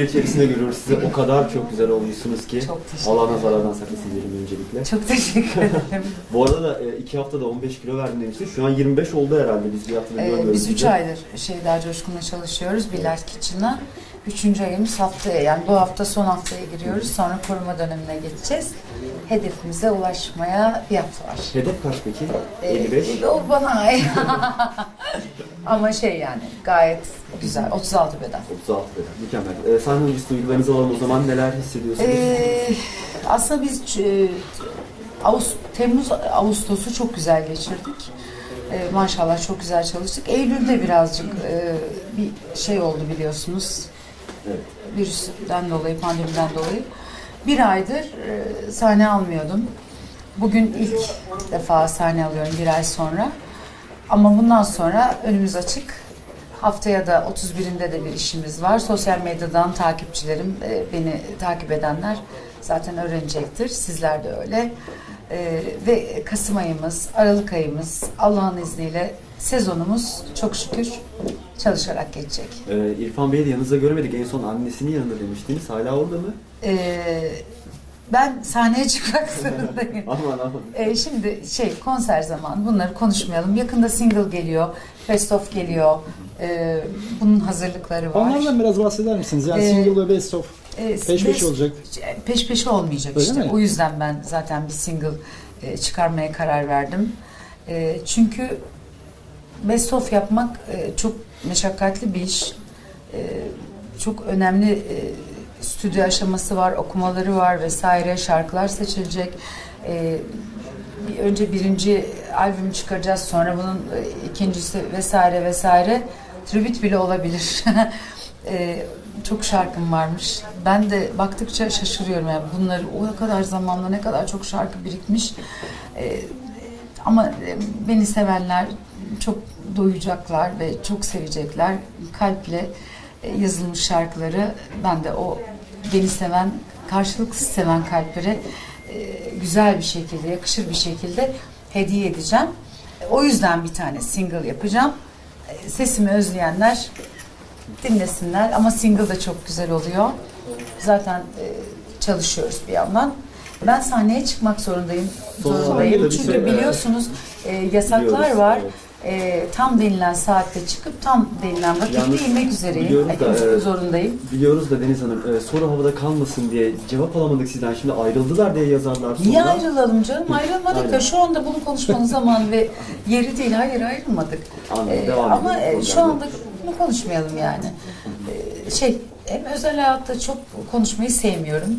ilişkiler içerisinde görüyoruz sizi. O kadar çok güzel olmuşsunuz ki. Çok teşekkür ederim. Allah'ına zarardan saklasın diyelim öncelikle. Çok teşekkür ederim. Bu arada da 2 haftada 15 kilo verdim demiştim. Şu an 25 oldu herhalde. Biz bir haftada görmüyoruz. Biz 3 aydır Şeyda Coşkun'la çalışıyoruz. Biler Kitchen'a. 3. ayımız haftaya, yani bu hafta son haftaya giriyoruz. Sonra koruma dönemine geçeceğiz. Hedefimize ulaşmaya bir hafta var. Hedef kaç peki? 55? O bana ay. Ama şey yani gayet güzel. 36 beden. 36 beden. Mükemmel. Sen öncesi duygularınızı alalım o zaman. Neler hissediyorsunuz? Aslında biz Temmuz, Ağustos'u çok güzel geçirdik. Maşallah çok güzel çalıştık. Eylül'de birazcık bir şey oldu biliyorsunuz. Evet. Virüsten dolayı, pandemiden dolayı. Bir aydır sahne almıyordum. Bugün ilk defa sahne alıyorum bir ay sonra. Ama bundan sonra önümüz açık. Haftaya da 31'inde de bir işimiz var. Sosyal medyadan takipçilerim, beni takip edenler zaten öğrenecektir. Sizler de öyle. Ve Kasım ayımız, Aralık ayımız Allah'ın izniyle sezonumuz çok şükür çalışarak geçecek. İrfan Bey'i de yanınızda göremedik. En son annesinin yanında demiştiniz. Hala orada mı? Ben sahneye çıkmak zorundayım. Aman. Şimdi konser zamanı, bunları konuşmayalım. Yakında single geliyor, best of geliyor. Bunun hazırlıkları var. Onlardan biraz bahseder misiniz? Yani single ve best of peş peşe olacak. Peş peşe olmayacak öyle işte. Mi? O yüzden ben zaten bir single çıkarmaya karar verdim. Çünkü best of yapmak çok meşakkatli bir iş. Çok önemli stüdyo aşaması var, okumaları var vesaire, şarkılar seçilecek. Önce birinci albümü çıkaracağız, sonra bunun ikincisi vesaire vesaire. Tribüt bile olabilir. Çok şarkım varmış. Ben de baktıkça şaşırıyorum. Yani bunları o kadar zamanda ne kadar çok şarkı birikmiş. Ama beni sevenler çok doyacaklar ve çok sevecekler. Kalple yazılmış şarkıları ben de o beni seven, karşılıksız seven kalplere güzel bir şekilde, yakışır bir şekilde hediye edeceğim. O yüzden bir tane single yapacağım. Sesimi özleyenler dinlesinler ama single da çok güzel oluyor. Zaten çalışıyoruz bir yandan. Ben sahneye çıkmak zorundayım. Çünkü biliyorsunuz yasaklar var. Evet. Tam denilen saatte çıkıp tam denilen vakitte inmek üzereyim. Zorundayım. Biliyoruz da Deniz Hanım, soru havada kalmasın diye cevap alamadık sizden. Şimdi ayrıldılar diye yazarlar sonra. Niye ayrılalım canım? Ayrılmadık da şu anda bunu konuşmanın zamanı ve yeri değil. Hayır, ayrılmadık. Ama şu anda bunu konuşmayalım yani. Hem özel hayatta çok konuşmayı sevmiyorum.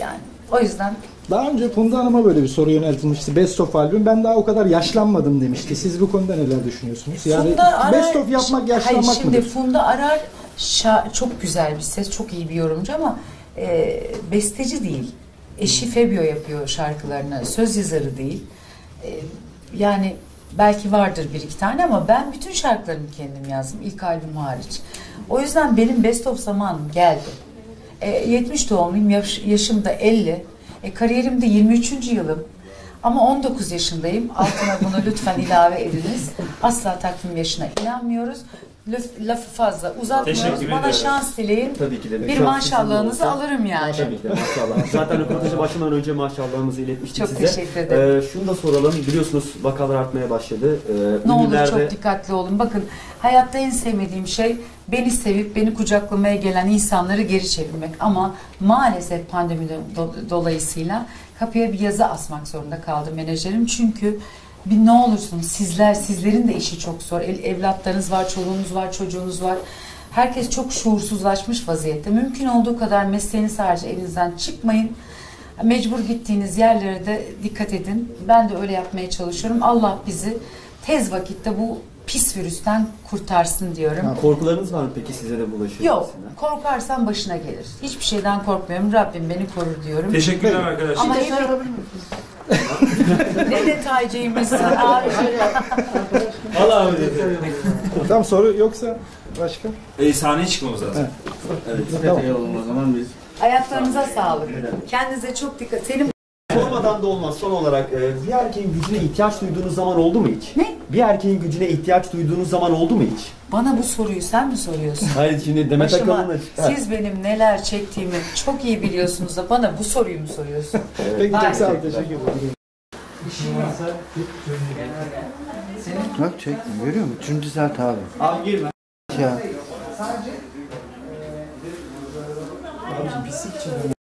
Yani o yüzden... Daha önce Funda Hanım'a böyle bir soru yöneltilmişti. Best of albüm. Ben daha o kadar yaşlanmadım demişti. Siz bu konuda neler düşünüyorsunuz? Yani Funda Arar, best of yapmak yaşlanmak mıdır? Şimdi Funda Arar çok güzel bir ses, çok iyi bir yorumcu ama besteci değil. Eşi Febio yapıyor şarkılarını. Söz yazarı değil. Yani belki vardır 1-2 tane ama ben bütün şarkılarımı kendim yazdım. İlk albüm hariç. O yüzden benim best of zamanım geldi. 70 doğumluyum. Yaşım da 50. Kariyerimde 23. yılım ama 19 yaşındayım. Altına bunu lütfen ilave ediniz. Asla takvim yaşına inanmıyoruz. Lafı fazla uzatmıyoruz. Bana şans dileyin. Tabii ki de. Bir maşallahınızı alırım yani. Tabii ki de maşallah. Zaten röportajı başından önce maşallahınızı iletmiştim size. Çok teşekkür ederim. Şunu da soralım. Biliyorsunuz vakalar artmaya başladı. Ne olur çok dikkatli olun. Bakın hayatta en sevmediğim şey beni sevip beni kucaklamaya gelen insanları geri çevirmek. Ama maalesef pandemi dolayısıyla kapıya bir yazı asmak zorunda kaldı menajerim. Çünkü bir ne olursunuz sizlerin de işi çok zor. Evlatlarınız var, çoluğunuz var, çocuğunuz var. Herkes çok şuursuzlaşmış vaziyette. Mümkün olduğu kadar mesleğiniz harici elinizden çıkmayın. Mecbur gittiğiniz yerlere de dikkat edin. Ben de öyle yapmaya çalışıyorum. Allah bizi tez vakitte bu pis virüsten kurtarsın diyorum. Ha, korkularınız var mı peki size de bulaşıyor? Yok. Aslında. Korkarsan başına gelir. Hiçbir şeyden korkmuyorum. Rabbim beni korur diyorum. Teşekkürler arkadaşlar. Ama ne detaycıymışsın abi. Valla öyle. Tam soru yoksa başka? Sahneye çıkmamız lazım. Evet. Detay olalım o zaman biz. Ayaklarınıza sağlık. Kendinize çok dikkat. Sormadan da olmaz. Son olarak bir erkeğin gücüne ihtiyaç duyduğunuz zaman oldu mu hiç? Ne? bir erkeğin gücüne ihtiyaç duyduğunuz zaman oldu mu hiç? Bana bu soruyu sen mi soruyorsun? Hayır, şimdi Demet Akalın'la... Siz benim neler çektiğimi çok iyi biliyorsunuz da bana bu soruyu mu soruyorsun? Peki, çok sağ olun, teşekkür ederim. İşin varsa... Bak çektim, görüyor musun? Üçüncü saat abi. Abi girme. Ya. Sadece... Abi pislik çabuk.